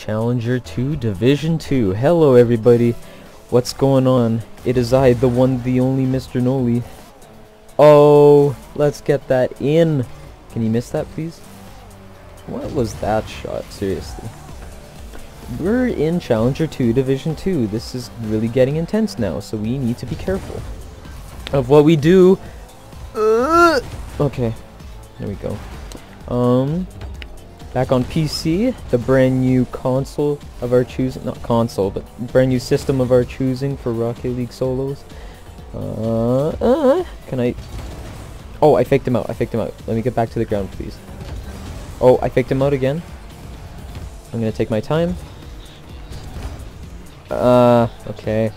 Challenger 2 Division 2. Hello everybody, what's going on? It is I, the one, the only Mr. Nollie. Oh, let's get that in. Can you miss that please? What was that shot? Seriously. We're in Challenger 2 Division 2. This is really getting intense now, so we need to be careful of what we do. Okay, there we go. Back on PC, the brand new console of our choosing, not console, but brand new system of our choosing for Rocket League solos. Can I? Oh, I faked him out, I faked him out. Let me get back to the ground, please. Oh, I faked him out again. I'm gonna take my time. Okay.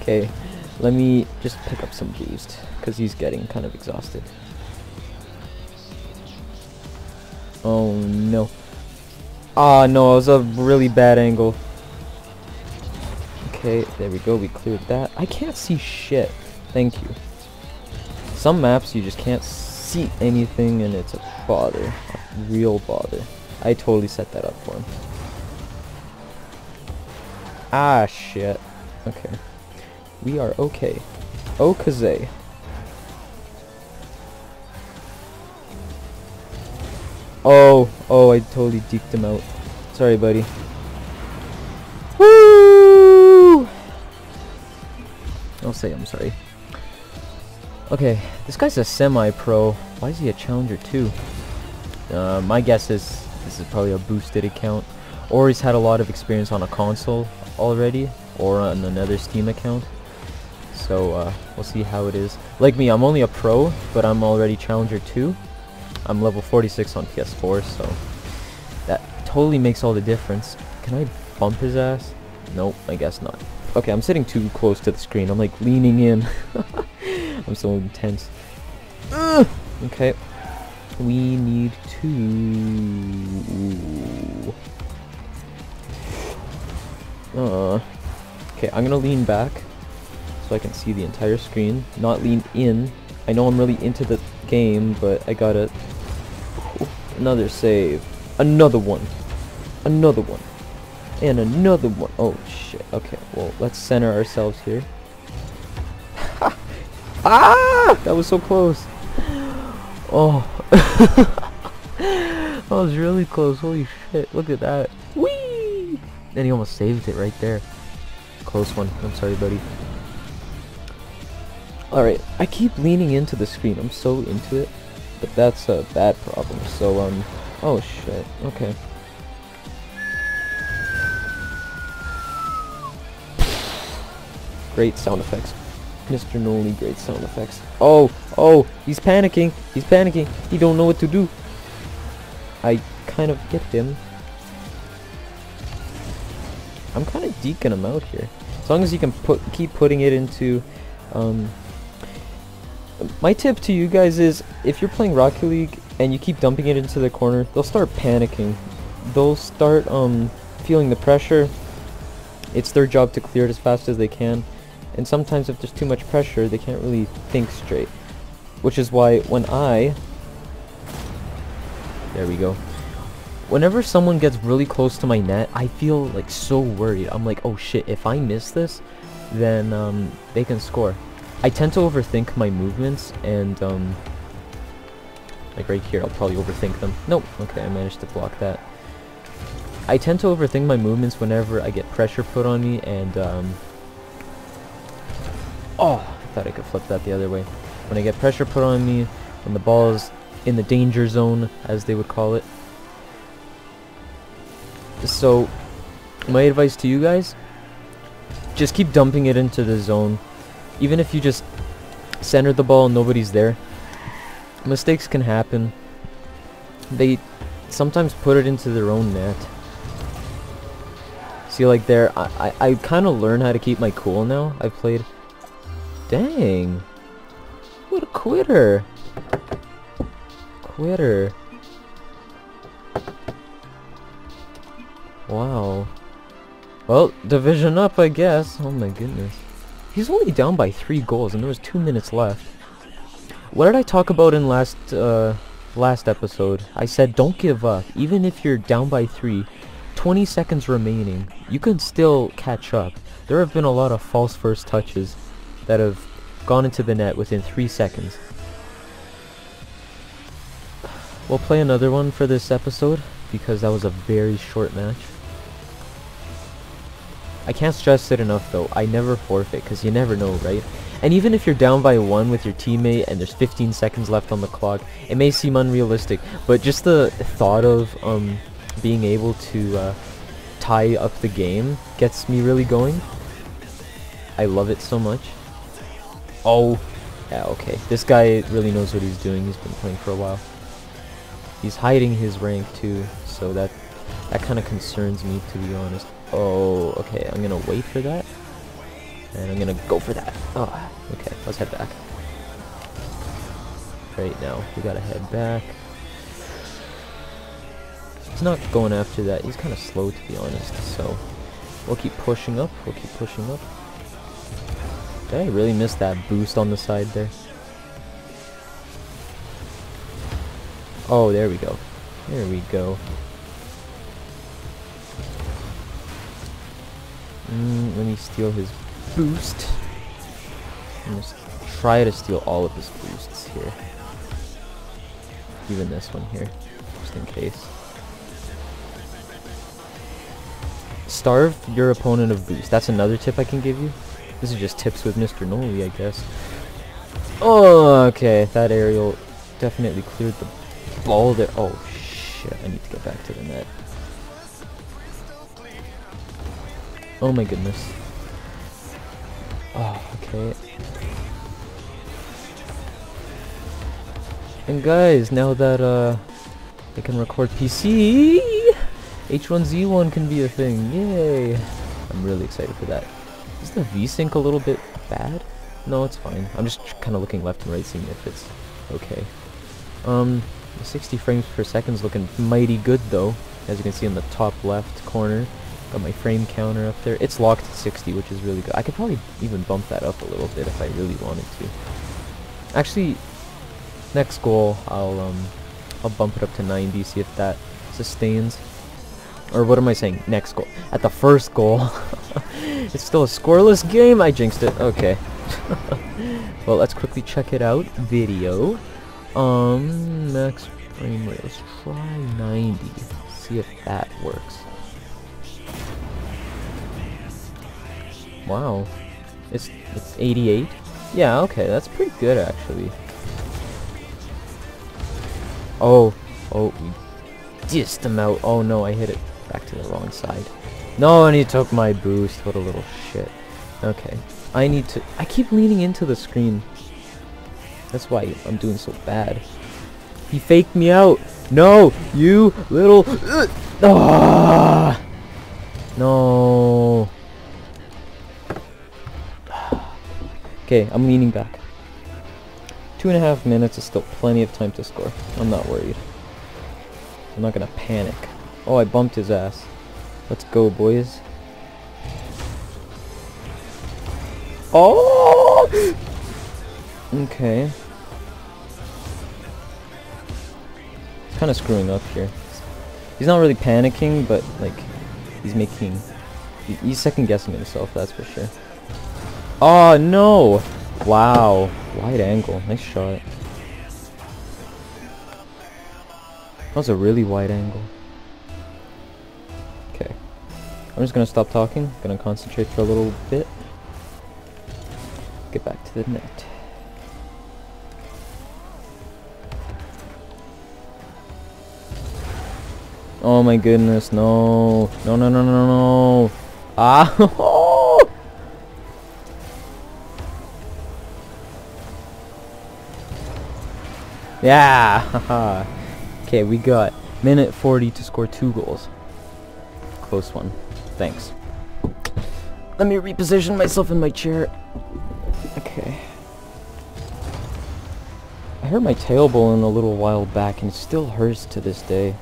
Okay, let me just pick up some boost, because he's getting kind of exhausted. Oh no. Ah no, it was a really bad angle. Okay, there we go, we cleared that. I can't see shit. Thank you. Some maps you just can't see anything and it's a bother. A real bother. I totally set that up for him. Ah shit. Okay. We are okay. Okaze. Oh, I totally deked him out. Sorry, buddy. Woo! I'll say I'm sorry. Okay, this guy's a semi-pro. Why is he a challenger too? My guess is this is probably a boosted account, or he's had a lot of experience on a console already, or on another Steam account. So we'll see how it is. Like me, I'm only a pro, but I'm already challenger too. I'm level 46 on PS4, so that totally makes all the difference. Can I bump his ass? Nope, I guess not. Okay, I'm sitting too close to the screen. I'm like leaning in. I'm so intense. Okay. We need to... Okay, I'm gonna lean back so I can see the entire screen. Not lean in. I know I'm really into the game, but I gotta... Another save. Another one. Another one. And another one. Oh, shit. Okay, well, let's center ourselves here. Ah! That was so close. Oh. That was really close. Holy shit. Look at that. Whee! And he almost saved it right there. Close one. I'm sorry, buddy. Alright, I keep leaning into the screen. I'm so into it. But that's a bad problem, so oh shit, okay. Great sound effects. Mr. Nollie, great sound effects. Oh, he's panicking, he don't know what to do. I kind of get him. I'm kind of deking him out here. As long as you can keep putting it into, my tip to you guys is, if you're playing Rocket League and you keep dumping it into the corner, they'll start panicking. They'll start feeling the pressure. It's their job to clear it as fast as they can. And sometimes if there's too much pressure, they can't really think straight. Which is why when there we go. Whenever someone gets really close to my net, I feel like so worried. I'm like, oh shit, if I miss this, then they can score. I tend to overthink my movements, and like right here, I'll probably overthink them. Nope, okay, I managed to block that. I tend to overthink my movements whenever I get pressure put on me, and oh, I thought I could flip that the other way. When I get pressure put on me, when the ball is in the danger zone, as they would call it. So, my advice to you guys, just keep dumping it into the zone. Even if you just center the ball and nobody's there, mistakes can happen. They sometimes put it into their own net. See, like there, I kind of learn how to keep my cool now. I've played... Dang. What a quitter. Wow. Well, division up, I guess. Oh my goodness. He's only down by 3 goals, and there was 2 minutes left. What did I talk about in last last episode, I said don't give up. Even if you're down by 3, 20 seconds remaining, you can still catch up. There have been a lot of false first touches that have gone into the net within 3 seconds. We'll play another one for this episode because that was a very short match. I can't stress it enough though, I never forfeit because you never know, right? And even if you're down by 1 with your teammate and there's 15 seconds left on the clock, it may seem unrealistic, but just the thought of being able to tie up the game gets me really going. I love it so much. Oh, yeah, okay. This guy really knows what he's doing. He's been playing for a while. He's hiding his rank too, so that kind of concerns me, to be honest. Oh, okay, I'm gonna wait for that, and I'm gonna go for that. Oh, okay, let's head back. Right now, we gotta head back. He's not going after that, he's kind of slow, to be honest, so we'll keep pushing up, we'll keep pushing up. Did I really miss that boost on the side there? Oh, there we go, there we go. Let me steal his boost. I'm just try to steal all of his boosts here. Even this one here, just in case. Starve your opponent of boost. That's another tip I can give you. This is just tips with Mr. Nollie, I guess. Oh, okay. That aerial definitely cleared the ball there. Oh, shit. I need to get back to the net. Oh my goodness. Oh, okay. And guys, now that I can record PC, H1Z1 can be a thing. Yay! I'm really excited for that. Is the V-Sync a little bit bad? No, it's fine. I'm just kind of looking left and right, seeing if it's okay. 60 frames per second's looking mighty good though, as you can see in the top left corner. Got my frame counter up there. It's locked at 60, which is really good. I could probably even bump that up a little bit if I really wanted to. Actually, next goal, I'll bump it up to 90, see if that sustains. Or what am I saying? Next goal. At the first goal. It's still a scoreless game. I jinxed it. Okay. Well, let's quickly check it out. Video. Max frame rate. Let's try 90. See if that works. Wow, it's 88. Yeah, okay, that's pretty good actually. Oh, we dissed him out. Oh no, I hit it back to the wrong side. No, and he took my boost. What a little shit. Okay, I keep leaning into the screen. That's why I'm doing so bad. He faked me out. No, you little. Ah! No. Okay, I'm leaning back. 2.5 minutes is still plenty of time to score. I'm not worried. I'm not gonna panic. Oh, I bumped his ass. Let's go, boys. Oh! Okay. He's kind of screwing up here. He's not really panicking, but, like, he's second-guessing himself, that's for sure. Oh no! Wow. Wide angle. Nice shot. That was a really wide angle. Okay. I'm just gonna stop talking. Gonna concentrate for a little bit. Get back to the net. Oh my goodness, no. No, no, no, no, no. Ah! Yeah, haha. Okay, we got minute 40 to score 2 goals. Close one. Thanks. Let me reposition myself in my chair. Okay. I hurt my tailbone a little while back, and it still hurts to this day.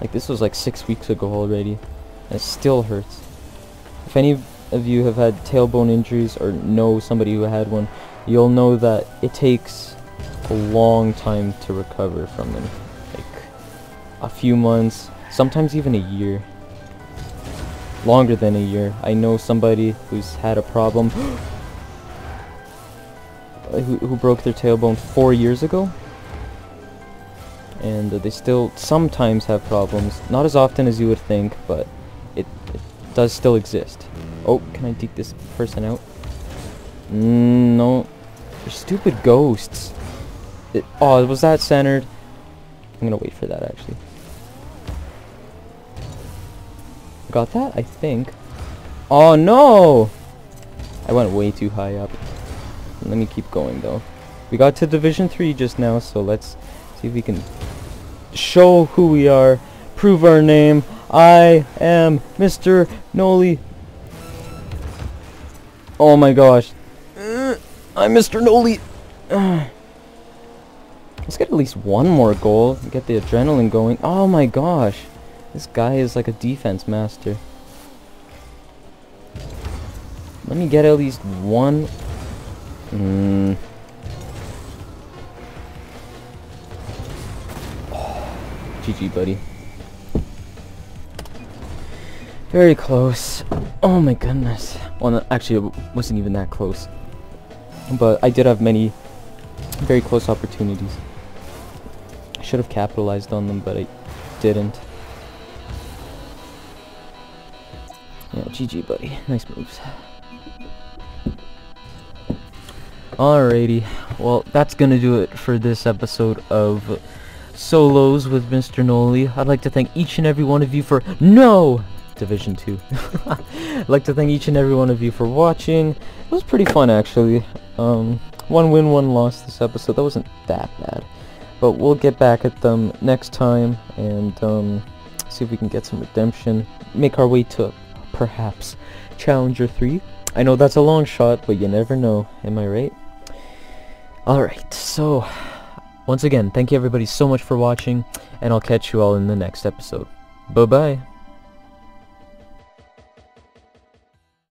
Like, this was like 6 weeks ago already, and it still hurts. If any of you have had tailbone injuries or know somebody who had one, you'll know that it takes a long time to recover from them. a few months, sometimes even a year. Longer than a year. I know somebody who's had a problem who broke their tailbone 4 years ago. And they still sometimes have problems. Not as often as you would think, but it does still exist. Oh, can I take this person out? No. They're stupid ghosts. Oh, was that centered? I'm gonna wait for that, actually. Got that, I think. Oh, no! I went way too high up. Let me keep going, though. We got to Division 3 just now, so let's see if we can show who we are. Prove our name. I am Mr. Nollie. Oh my gosh. I'm Mr. Nollie. Let's get at least one more goal and get the adrenaline going. Oh my gosh. This guy is like a defense master. Let me get at least one. Oh, GG, buddy. Very close. Oh my goodness. Well, no, actually, it wasn't even that close. But I did have many very close opportunities. I should have capitalized on them, but I didn't. Yeah, GG, buddy. Nice moves. Alrighty. Well, that's gonna do it for this episode of Solos with Mr. Nollie. I'd like to thank each and every one of you for... No! Division 2. I'd like to thank each and every one of you for watching. It was pretty fun, actually. One win, one loss this episode. That wasn't that bad. But we'll get back at them next time and see if we can get some redemption. Make our way to, perhaps, Challenger 3. I know that's a long shot, but you never know. Am I right? Alright, so once again, thank you everybody so much for watching, and I'll catch you all in the next episode. Bye-bye.